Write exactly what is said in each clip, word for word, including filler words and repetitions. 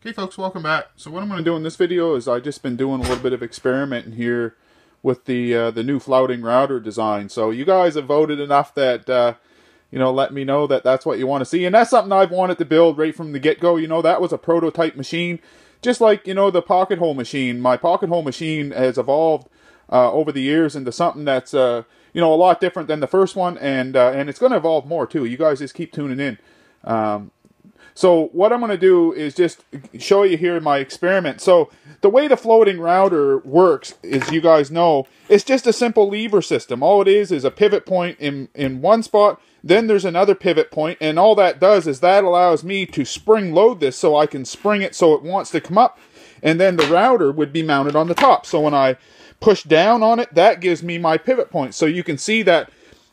Okay folks, welcome back. So what I'm going to do in this video is I've just been doing a little bit of experimenting here with the uh, the new flouting router design. So you guys have voted enough that, uh, you know, let me know that that's what you want to see. And that's something I've wanted to build right from the get-go. You know, that was a prototype machine. Just like, you know, the pocket hole machine. My pocket hole machine has evolved uh, over the years into something that's, uh, you know, a lot different than the first one. And, uh, and it's going to evolve more too. You guys just keep tuning in. Um, So what I'm going to do is just show you here my experiment. So the way the floating router works, as you guys know, it's just a simple lever system. All it is is a pivot point in, in one spot, then there's another pivot point, and all that does is that allows me to spring load this so I can spring it so it wants to come up, and then the router would be mounted on the top. So when I push down on it, that gives me my pivot point. So you can see that,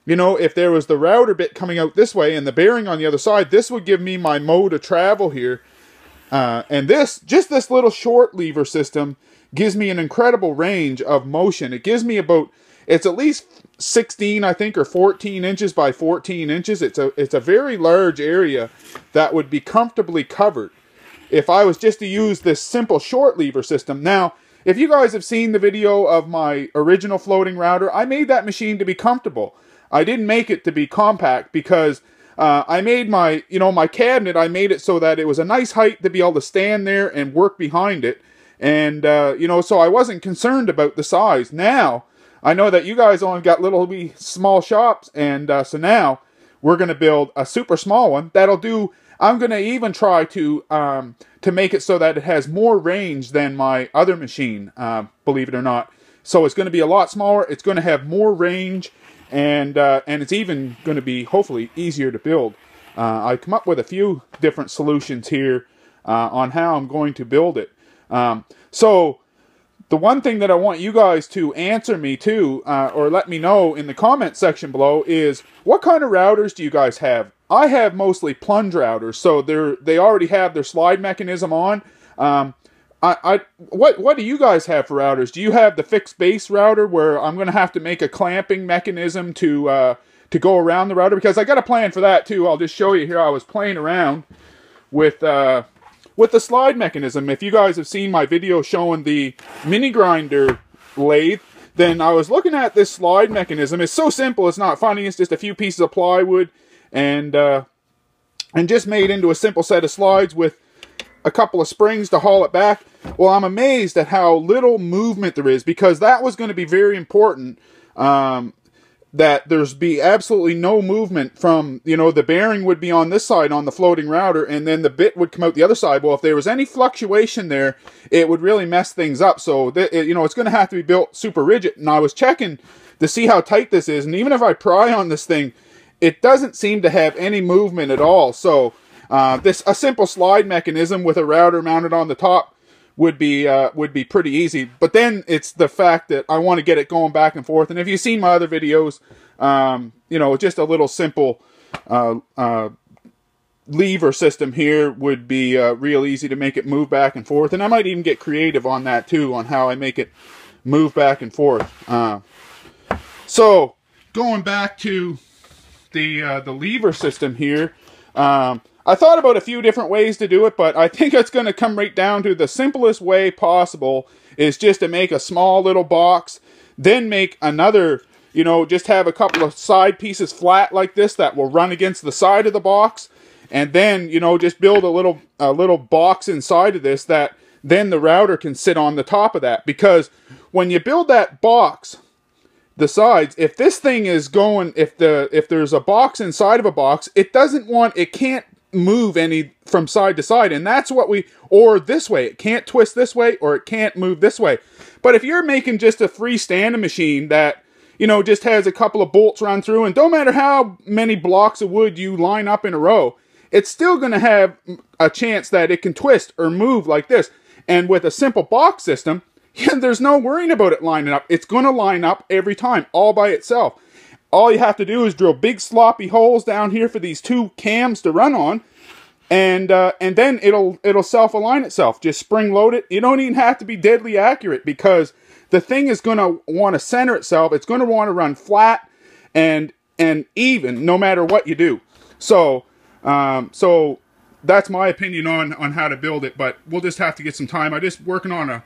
you know, if there was the router bit coming out this way and the bearing on the other side, this would give me my mode of travel here. Uh, and this, just this little short lever system gives me an incredible range of motion. It gives me about, it's at least sixteen, I think, or fourteen inches by fourteen inches. It's a, it's a very large area that would be comfortably covered if I was just to use this simple short lever system. Now, if you guys have seen the video of my original floating router, I made that machine to be comfortable. I didn't make it to be compact because uh, I made my, you know, my cabinet, I made it so that it was a nice height to be able to stand there and work behind it. And, uh, you know, so I wasn't concerned about the size. Now, I know that you guys only got little wee small shops. And uh, so now we're going to build a super small one that'll do. I'm going to even try to, um, to make it so that it has more range than my other machine, uh, believe it or not. So it's going to be a lot smaller. It's going to have more range. And, uh, and it's even going to be, hopefully, easier to build. Uh, I come up with a few different solutions here uh, on how I'm going to build it. Um, so, the one thing that I want you guys to answer me to, uh, or let me know in the comment section below, is what kind of routers do you guys have? I have mostly plunge routers, so they're, they already have their slide mechanism on. Um, I, I, what, what do you guys have for routers? Do you have the fixed base router where I'm going to have to make a clamping mechanism to, uh, to go around the router? Because I got a plan for that too. I'll just show you here. I was playing around with, uh, with the slide mechanism. If you guys have seen my video showing the mini grinder lathe, then I was looking at this slide mechanism. It's so simple. It's not funny. It's just a few pieces of plywood and, uh, and just made into a simple set of slides with a couple of springs to haul it back. Well, I'm amazed at how little movement there is, because that was going to be very important, um, that there's be absolutely no movement from, you know, the bearing would be on this side on the floating router, and then the bit would come out the other side. Well, if there was any fluctuation there, it would really mess things up. So, th it, you know, it's going to have to be built super rigid. And I was checking to see how tight this is. And even if I pry on this thing, it doesn't seem to have any movement at all. So, Uh, this a simple slide mechanism with a router mounted on the top would be uh, would be pretty easy. But then it's the fact that I want to get it going back and forth. And if you've seen my other videos, um, you know, just a little simple uh, uh, lever system here would be uh, real easy to make it move back and forth. And I might even get creative on that too, on how I make it move back and forth. Uh, so going back to the uh, the lever system here. Um, I thought about a few different ways to do it, but I think it's going to come right down to the simplest way possible is just to make a small little box, then make another, you know, just have a couple of side pieces flat like this that will run against the side of the box, and then, you know, just build a little, a little box inside of this that then the router can sit on the top of that. Because when you build that box, the sides, if this thing is going, if the, if there's a box inside of a box, it doesn't want, it can't move any from side to side, and that's what we, or this way, it can't twist this way, or it can't move this way. But if you're making just a freestanding machine that, you know, just has a couple of bolts run through, and don't matter how many blocks of wood you line up in a row, it's still going to have a chance that it can twist or move like this. And with a simple box system, yeah, there's no worrying about it lining up. It's going to line up every time, all by itself. All you have to do is drill big sloppy holes down here for these two cams to run on, and uh, and then it'll it'll self-align itself. Just spring load it. You don't even have to be deadly accurate, because the thing is going to want to center itself. It's going to want to run flat and and even, no matter what you do. So um, so that's my opinion on, on how to build it, but we'll just have to get some time. I'm just working on a,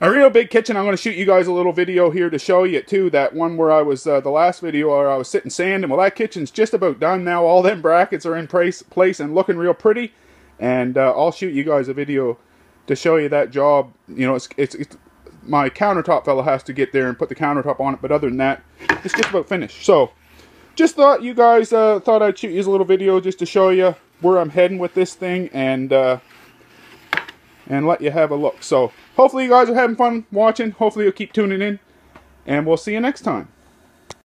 a real big kitchen. I'm going to shoot you guys a little video here to show you, too, that one where I was, uh, the last video where I was sitting sanding. Well, that kitchen's just about done now. All them brackets are in place, place and looking real pretty, and uh, I'll shoot you guys a video to show you that job. You know, it's, it's, it's my countertop fella has to get there and put the countertop on it, but other than that, it's just about finished. So, just thought you guys, uh, thought I'd shoot you a little video just to show you where I'm heading with this thing, and uh, and let you have a look. So, hopefully you guys are having fun watching. Hopefully you'll keep tuning in, and we'll see you next time.